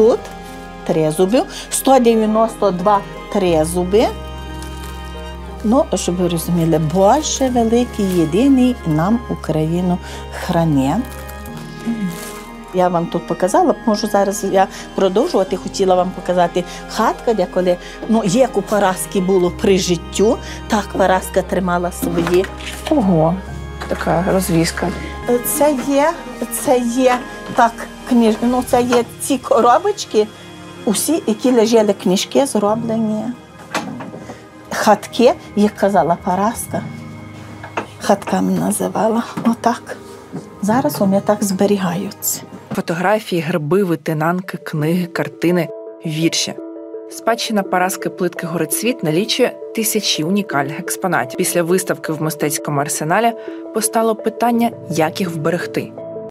тут тризубів, 192 тризуби. Ну, щоб ви розуміли, Боже великий, єдиний нам Україну храни. Я вам тут показала, можу зараз я продовжувати, хотіла вам показати хатку, де коли, ну, як у Параски було при життю, так Параска тримала свої. Ого, така розвізка. Це є так, книжки, ну, це є ці коробочки, усі, які лежали книжки, зроблені. Хатки, як казала Параска, хатками називала, отак. Зараз вони так зберігаються. Фотографії, герби, витинанки, книги, картини, вірші. Спадщина Параски Плитки-Горицвіт налічує тисячі унікальних експонатів. Після виставки в мистецькому арсеналі постало питання, як їх вберегти.